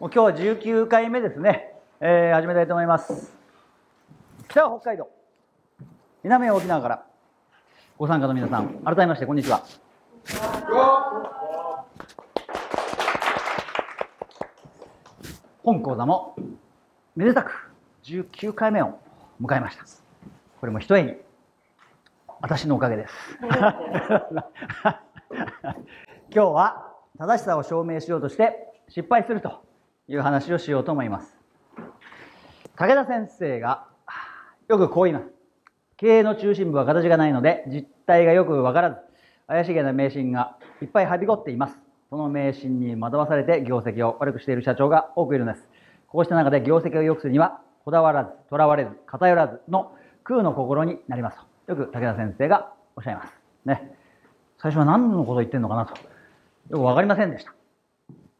もう今日は19回目ですね、始めたいと思います。北は北海道、南は沖縄からご参加の皆さん、改めましてこんにちは。本講座もめでたく19回目を迎えました。これもひとえに私のおかげです。今日は正しさを証明しようとして失敗するという話をしようと思います。武田先生がよくこう言います。経営の中心部は形がないので実態がよくわからず、怪しげな迷信がいっぱいはびこっています。その迷信に惑わされて業績を悪くしている社長が多くいるんです。こうした中で業績を良くするには、こだわらず、とらわれず、偏らずの空の心になりますと、よく武田先生がおっしゃいますね。最初は何のことを言ってるのかなとよく分かりませんでした。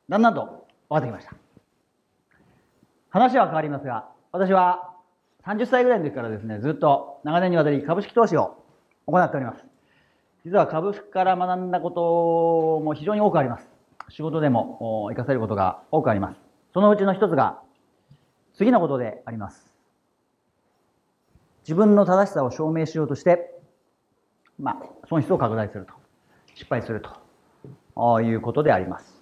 だんだんと分かってきました。話は変わりますが、私は30歳ぐらいの時からですね、ずっと長年にわたり株式投資を行っております。実は株式から学んだことも非常に多くあります。仕事でも活かせることが多くあります。そのうちの一つが次のことであります。自分の正しさを証明しようとして、損失を拡大すると、失敗するということであります。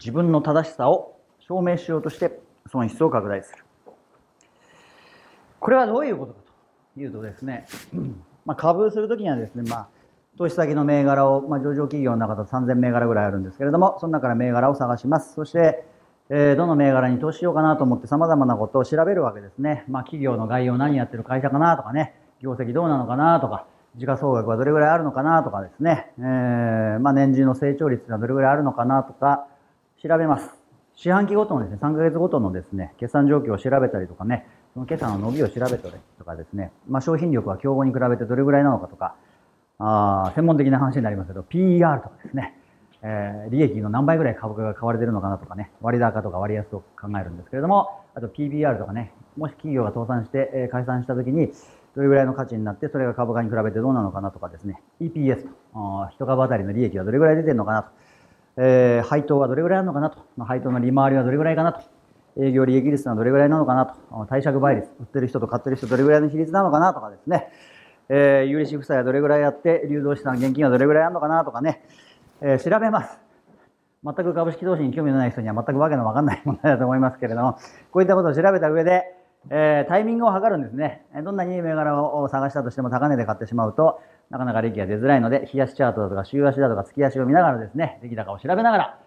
自分の正しさを証明しようとして損失を拡大する。これはどういうことかというとですね、株するときにはですね、投資先の銘柄を、上場企業の中だと3000銘柄ぐらいあるんですけれども、その中から銘柄を探します。そしてどの銘柄に投資しようかなと思って様々なことを調べるわけですね。企業の概要、何やってる会社かなとかね、業績どうなのかなとか、時価総額はどれぐらいあるのかなとかですね、年次の成長率がどれぐらいあるのかなとか調べます。四半期ごとのですね、3ヶ月ごとのですね、決算状況を調べたりとかね、その決算の伸びを調べたりとかですね、商品力は競合に比べてどれぐらいなのかとか、専門的な話になりますけど、PER とかですね、利益の何倍ぐらい株価が買われてるのかなとかね、割高とか割安を考えるんですけれども、あと PBR とかね、もし企業が倒産して、解散した時にどれぐらいの価値になって、それが株価に比べてどうなのかなとかですね、 EPS と、一株当たりの利益はどれぐらい出てるのかなと、配当はどれぐらいあるのかなと、配当の利回りはどれぐらいかなと、営業利益率はどれぐらいなのかなと、貸借倍率、売ってる人と買ってる人どれぐらいの比率なのかなとかですね、有利子負債はどれぐらいあって、流動資産現金はどれぐらいあるのかなとかね、調べます。全く株式投資に興味のない人には全くわけのわかんない問題だと思いますけれども、こういったことを調べた上で、タイミングを測るんですね。どんなにいい銘柄を探したとしても高値で買ってしまうとなかなか利益が出づらいので、日足チャートだとか週足だとか月足を見ながらですね、出来高を調べながら、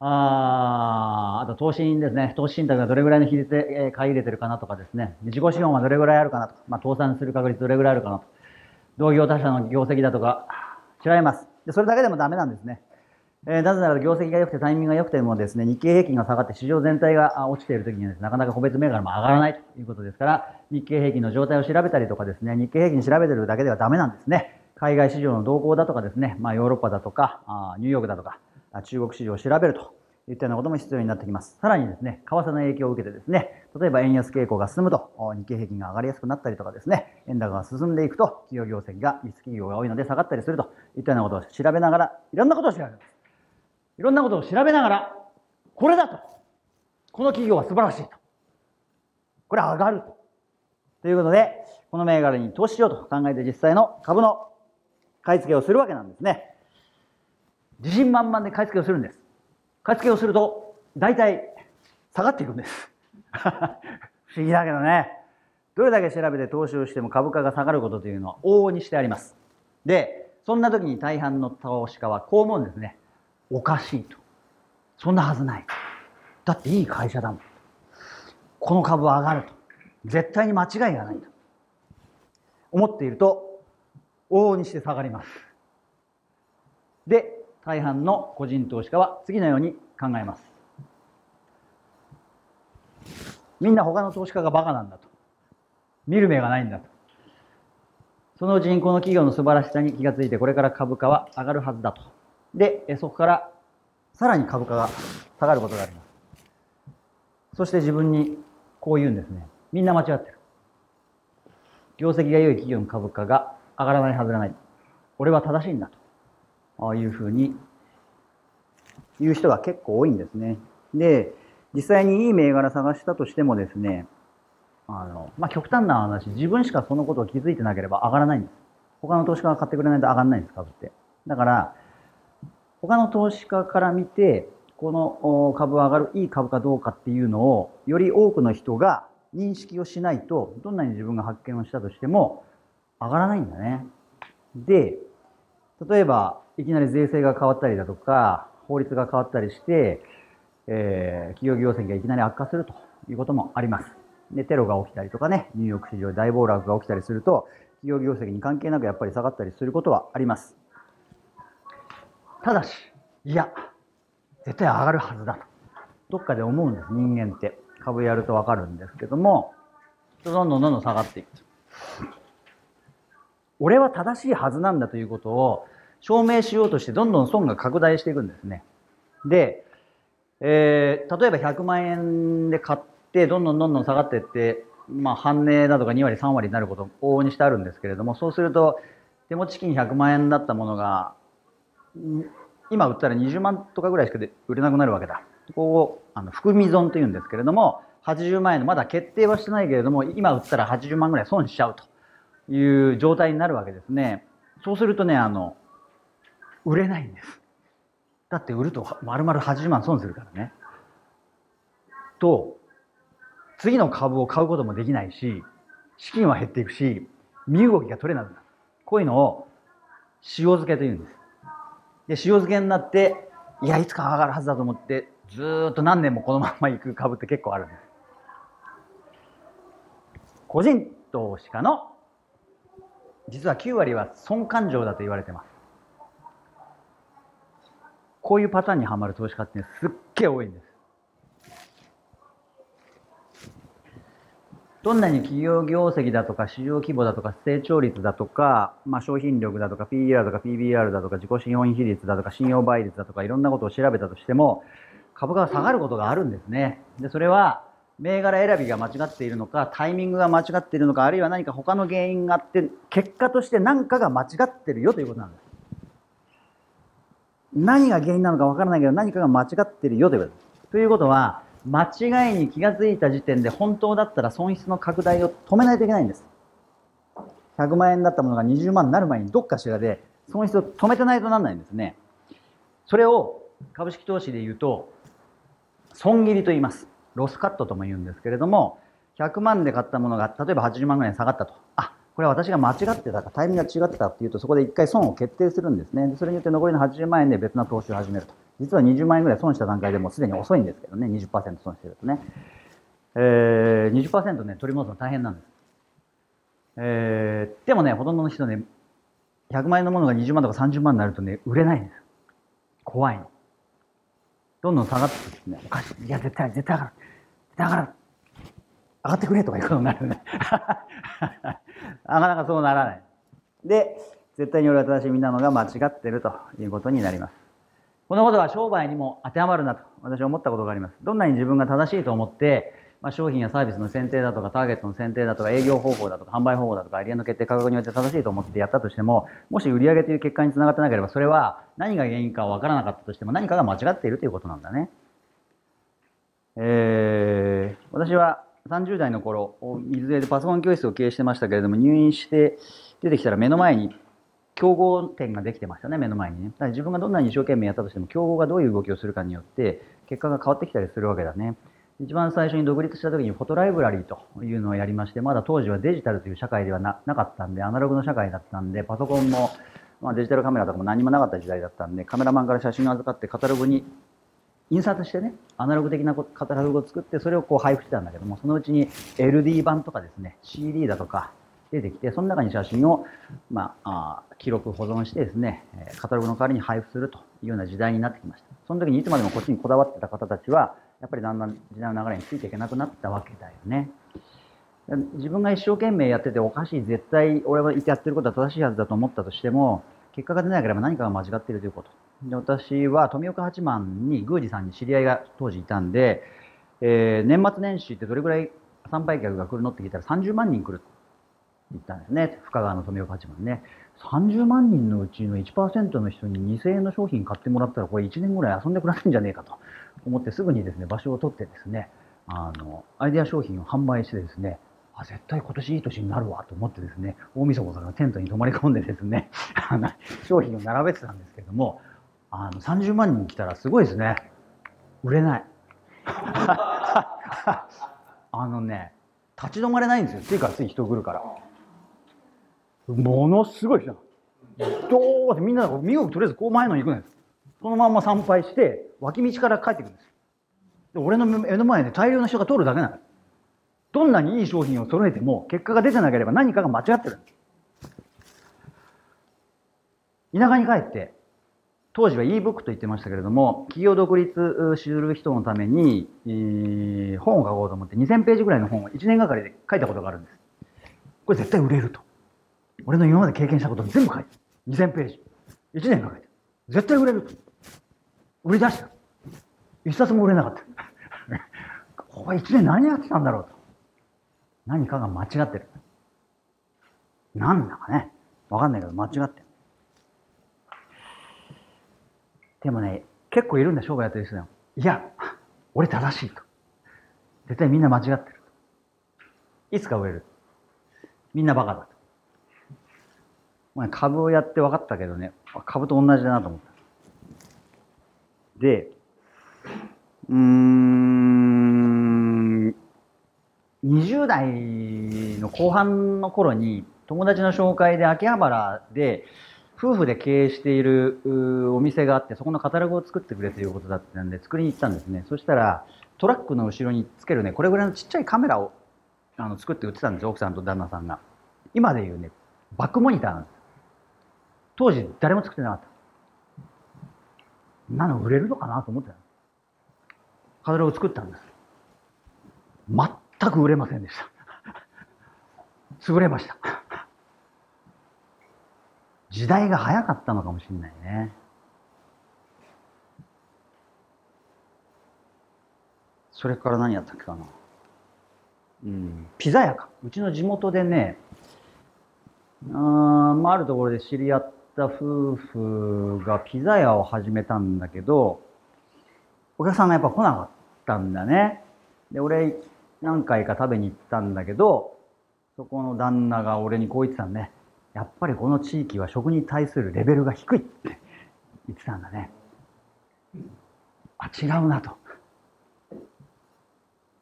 あと投資ですね、投資信託がどれぐらいの比率で買い入れてるかなとかですね、自己資本はどれぐらいあるかなと、倒産する確率どれぐらいあるかなと、同業他社の業績だとか調べます。それだけでもダメなんですね。なぜなら業績が良くてタイミングが良くてもですね、日経平均が下がって市場全体が落ちている時にはですね、なかなか個別銘柄も上がらないということですから、日経平均の状態を調べたりとかですね、日経平均調べてるだけではダメなんですね。海外市場の動向だとかですね、ヨーロッパだとかニューヨークだとか中国市場を調べるといったようなことも必要になってきます。さらにですね、為替の影響を受けてですね、例えば円安傾向が進むと日経平均が上がりやすくなったりとかですね、円高が進んでいくと企業業績が、輸出企業が多いので下がったりするといったようなことを調べながら、いろんなことを調べます。いろんなことを調べながら、これだと、この企業は素晴らしいと、これ上がるということで、この銘柄に投資しようと考えて実際の株の買い付けをするわけなんですね。自信満々で買い付けをするんです。買い付けをすると大体下がっていくんです。不思議だけどね、どれだけ調べて投資をしても株価が下がることというのは往々にしてあります。で、そんな時に大半の投資家はこう思うんですね。おかしいと、そんなはずない、だっていい会社だもん、この株は上がると、絶対に間違いがないと思っていると往々にして下がります。で、大半の個人投資家は次のように考えます。みんな他の投資家がバカなんだと、見る目がないんだと、そのうちにこの企業の素晴らしさに気がついて、これから株価は上がるはずだと。で、そこからさらに株価が下がることがあります。そして自分にこう言うんですね。みんな間違ってる、業績が良い企業の株価が上がらないはずがない、俺は正しいんだというふうに言う人が結構多いんですね。で、実際にいい銘柄探したとしてもですね、極端な話、自分しかそのことを気づいてなければ上がらないんです。他の投資家が買ってくれないと上がらないんです、株って。だから、他の投資家から見て、この株は上がる、いい株かどうかっていうのを、より多くの人が認識をしないと、どんなに自分が発見をしたとしても、上がらないんだね。で、例えば、いきなり税制が変わったりだとか、法律が変わったりして、企業業績がいきなり悪化するということもあります。で、テロが起きたりとかね、ニューヨーク市場で大暴落が起きたりすると、企業業績に関係なくやっぱり下がったりすることはあります。ただし、いや、絶対上がるはずだと。どっかで思うんです、人間って。株やるとわかるんですけども、どんどん下がっていく。俺は正しいはずなんだということを証明しようとしてどんどん損が拡大していくんですね。で、例えば100万円で買ってどんどん下がっていって、半値だとか2割3割になることを往々にしてあるんですけれども、そうすると手持ち金100万円だったものが今売ったら20万とかぐらいしか売れなくなるわけだ。ここを含み損というんですけれども、80万円のまだ決定はしてないけれども今売ったら80万ぐらい損しちゃうという状態になるわけですね。そうするとね、売れないんです。だって売ると丸々80万損するからね。と、次の株を買うこともできないし、資金は減っていくし、身動きが取れなくなる。こういうのを塩漬けというんです。で、塩漬けになって、いや、いつか上がるはずだと思って、ずーっと何年もこのまま行く株って結構あるんです。個人投資家の、実は9割は損感情だと言われてます。こういうパターンにはまる投資家ってね、すっげえ多いんです。どんなに企業業績だとか市場規模だとか成長率だとか、商品力だとか PER だとか PBR だとか自己資本比率だとか信用倍率だとかいろんなことを調べたとしても株価が下がることがあるんですね。で、それは銘柄選びが間違っているのか、タイミングが間違っているのか、あるいは何か他の原因があって結果として何かが間違ってるよということなんです。何が原因なのかわからないけど何かが間違ってるよということです。ということは間違いに気がついた時点で本当だったら損失の拡大を止めないといけないんです。100万円だったものが20万になる前にどっかしらで損失を止めてないとならないんですね。それを株式投資で言うと損切りと言います。ロスカットとも言うんですけれども、100万で買ったものが例えば80万ぐらいに下がったと。あ、これは私が間違ってたかタイミングが違ってたっていうと、そこで一回損を決定するんですね。それによって残りの80万円で別の投資を始めると。実は20万円ぐらい損した段階でもうすでに遅いんですけどね、20% 損してるとね。20% ね、取り戻すの大変なんです。でもね、ほとんどの人ね、100万円のものが20万とか30万になるとね、売れないんです。怖いの。どんどん下がってくるんですね。おかしい。いや、絶対上がる。だから、上がってくれとかいうことになるね。なかなかそうならない。で、絶対に俺は正しいみんなのが間違ってるということになります。このことは商売にも当てはまるなと私は思ったことがあります。どんなに自分が正しいと思って、商品やサービスの選定だとかターゲットの選定だとか営業方法だとか販売方法だとか売上の決定価格によって正しいと思ってやったとしても、もし売上という結果につながってなければそれは何が原因かわからなかったとしても何かが間違っているということなんだね。私は30代の頃、水辺でパソコン教室を経営してましたけれども、入院して出てきたら目の前に競合店ができてましたね、目の前にね。だから自分がどんなに一生懸命やったとしても、競合がどういう動きをするかによって、結果が変わってきたりするわけだね。一番最初に独立した時にフォトライブラリーというのをやりまして、まだ当時はデジタルという社会では なかったんで、アナログの社会だったんで、パソコンも、デジタルカメラとかも何もなかった時代だったんで、カメラマンから写真を預かってカタログに印刷してね、アナログ的なカタログを作って、それをこう配布してたんだけども、そのうちに LD 版とかですね、CD だとか出てきて、その中に写真を、記録保存してですね、カタログの代わりに配布するというような時代になってきました。その時にいつまでもこっちにこだわってた方たちは、やっぱりだんだん時代の流れについていけなくなったわけだよね。自分が一生懸命やってておかしい、絶対俺はやってることは正しいはずだと思ったとしても、結果が出なければ何かが間違っているということ。で、私は富岡八幡に宮司さんに知り合いが当時いたんで、年末年始ってどれぐらい参拝客が来るのって聞いたら30万人来るって言ったんですね。深川の富岡八幡ね。30万人のうちの 1% の人に2000円の商品買ってもらったら、これ1年ぐらい遊んでくれるんじゃねえかと思って、すぐにですね、場所を取ってですね、アイデア商品を販売してですね、あ、絶対今年いい年になるわと思ってですね、大晦日からテントに泊まり込んでですね、商品を並べてたんですけども、30万人来たらすごいですね。売れない。立ち止まれないんですよ。ついからつい人来るから。ものすごい人なの。どうってみんな、身動きとりあえずこう前のに行くんです。そのまんま参拝して、脇道から帰ってくるんです。で、俺の目の前で大量の人が通るだけなの。どんなにいい商品を揃えても、結果が出てなければ何かが間違ってるんです。田舎に帰って、当時は e-book と言ってましたけれども、企業独立する人のために、本を書こうと思って2000ページぐらいの本を1年がかりで書いたことがあるんです。これ絶対売れると。俺の今まで経験したことを全部書いて、2000ページ。1年かけて。絶対売れると。売り出した。一冊も売れなかった。ここ一年何やってたんだろうと。何かが間違ってる。なんだかね。わかんないけど間違ってる。でもね、結構いるんだ、商売やってる人でも。いや、俺正しいと。絶対みんな間違ってると。いつか売れる。みんなバカだと。まあ、株をやって分かったけどね、株と同じだなと思った。で、20代の後半の頃に友達の紹介で秋葉原で夫婦で経営しているお店があって、そこのカタログを作ってくれということだったんで作りに行ったんですね。そしたらトラックの後ろにつけるね、これぐらいのちっちゃいカメラを作って売ってたんですよ、奥さんと旦那さんが。今でいうね、バックモニターなんです。当時誰も作ってなかった。なの売れるのかなと思ってた。カタログを作ったんです。全く売れませんでした。潰れました。時代が早かったのかもしれないね。それから何やったっけかな。ピザ屋か。うちの地元でね、あるところで知り合った夫婦がピザ屋を始めたんだけど、お客さんがやっぱ来なかったんだね。で、俺何回か食べに行ったんだけど、そこの旦那が俺にこう言ってたんだね。やっぱりこの地域は食に対するレベルが低いって言ってたんだね。あ、違うなと。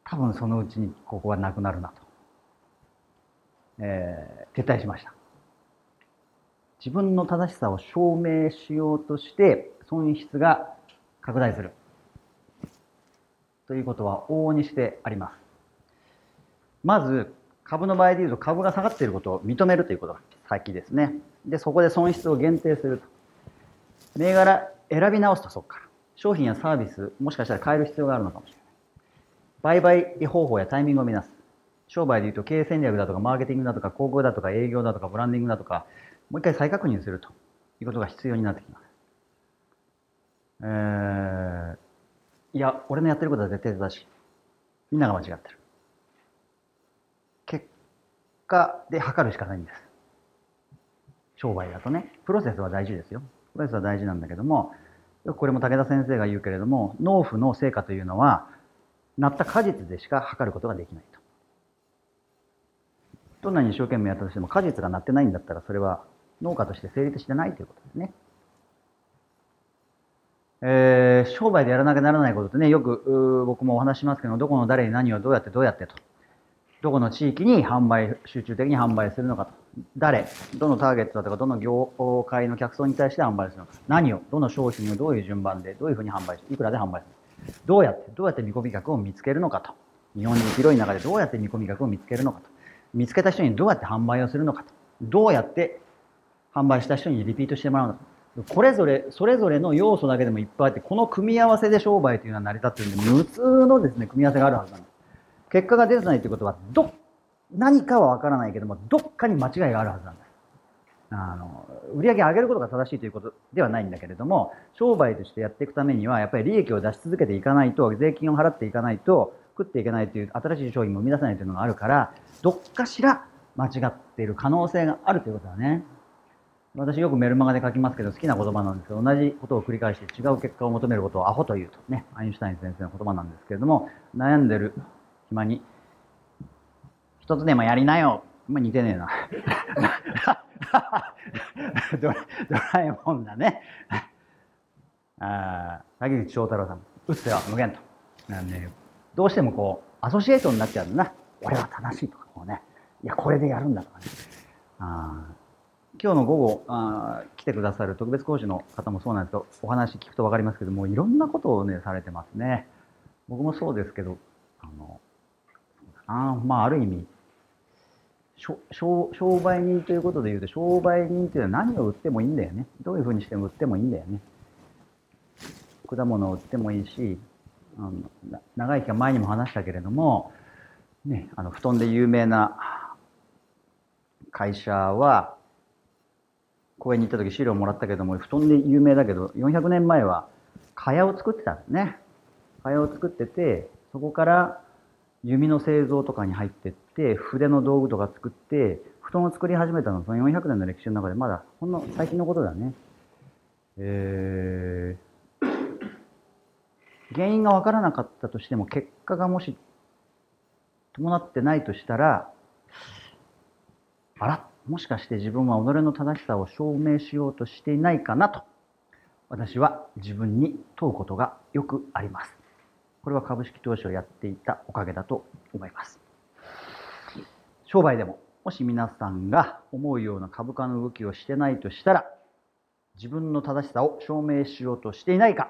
多分そのうちにここはなくなるなと。撤退しました。自分の正しさを証明しようとして損失が拡大する。ということは往々にしてあります。まず、株の場合でいうと、株が下がっていることを認めるということが先ですね。で、そこで損失を限定すると。銘柄選び直すと、そこから。商品やサービス、もしかしたら変える必要があるのかもしれない。売買方法やタイミングを見なす。商売でいうと、経営戦略だとか、マーケティングだとか、広告だとか、営業だとか、ブランディングだとか、もう一回再確認するということが必要になってきます。いや、俺のやってることは絶対正しい。みんなが間違ってる。で測るしかないんです。商売だとね、プロセスは大事ですよ。プロセスは大事なんだけども、よくこれも武田先生が言うけれども、農夫の成果というのは、なった果実でしか測ることができないと。どんなに一生懸命やったとしても、果実がなってないんだったら、それは農家として成立してないということですね。商売でやらなきゃならないことってね、よく僕もお話しますけど、どこの誰に何をどうやってと。どこの地域に販売、集中的に販売するのかと。誰、どのターゲットだとか、どの業界の客層に対して販売するのか。何を、どの商品をどういう順番で、どういうふうに販売して、いくらで販売する。どうやって見込み客を見つけるのかと。日本人広い中でどうやって見込み客を見つけるのかと。見つけた人にどうやって販売をするのかと。どうやって販売した人にリピートしてもらうのかと。それぞれの要素だけでもいっぱいあって、この組み合わせで商売というのは成り立っているので、無数のですね、組み合わせがあるはずなんです。結果が出てないということは、何かはわからないけども、どっかに間違いがあるはずなんです。売上を上げることが正しいということではないんだけれども、商売としてやっていくためには、やっぱり利益を出し続けていかないと、税金を払っていかないと、食っていけないという、新しい商品も生み出せないというのがあるから、どっかしら間違っている可能性があるということだね。私よくメルマガで書きますけど、好きな言葉なんですけど、同じことを繰り返して違う結果を求めることをアホというとね、アインシュタイン先生の言葉なんですけれども、悩んでる暇に、一つでもやりなよ。似てねえな。ドラえもんだね。滝口翔太郎さん、打つ手は無限と。なんで、どうしてもこう、アソシエーションになっちゃうんだな。これは正しいとか、こうね。いや、これでやるんだとかね。今日の午後来てくださる特別講師の方もそうなんですけど、お話聞くと分かりますけども、いろんなことをね、されてますね。僕もそうですけど、まあ、ある意味、商売人ということで言うと、商売人というのは何を売ってもいいんだよね。どういうふうにしても売ってもいいんだよね。果物を売ってもいいし、長い期間前にも話したけれども、ね、布団で有名な会社は、公園に行った時資料もらったけども、布団で有名だけど、400年前は蚊帳を作ってたんですね。蚊帳を作ってて、そこから弓の製造とかに入ってって、筆の道具とか作って布団を作り始めたのは、その400年の歴史の中でまだほんの最近のことだね。原因が分からなかったとしても、結果がもし伴ってないとしたら、あら、もしかして自分は己の正しさを証明しようとしていないかなと、私は自分に問うことがよくあります。これは株式投資をやっていたおかげだと思います。商売でも、もし皆さんが思うような株価の動きをしてないとしたら、自分の正しさを証明しようとしていないか、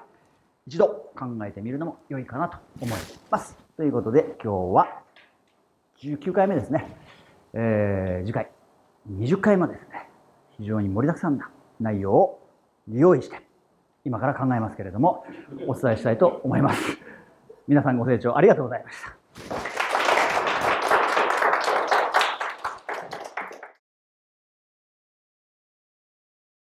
一度考えてみるのも良いかなと思います。ということで、今日は19回目ですね。次回、20回までですね、非常に盛りだくさんな内容を用意して、今から考えますけれども、お伝えしたいと思います。皆さんご清聴ありがとうございました。